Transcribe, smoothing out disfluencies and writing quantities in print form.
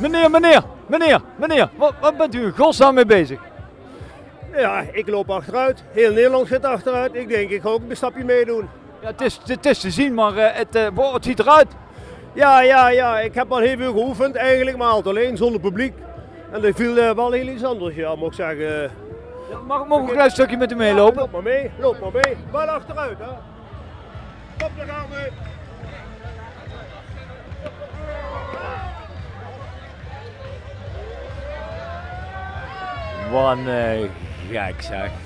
Meneer, wat bent u in godsnaam mee bezig? Ja, ik loop achteruit. Heel Nederland zit achteruit. Ik denk, ik ga ook een stapje meedoen. Ja, het is te zien, maar het ziet eruit. Ja, ik heb al heel veel geoefend eigenlijk, maar altijd alleen zonder publiek. En dat viel wel heel iets anders, ja, moet ik zeggen. Ja, mag ik een klein stukje met u meelopen? Ja, loop maar mee. Wel achteruit, hè. Kom, daar gaan we. Wat een gek, zeg.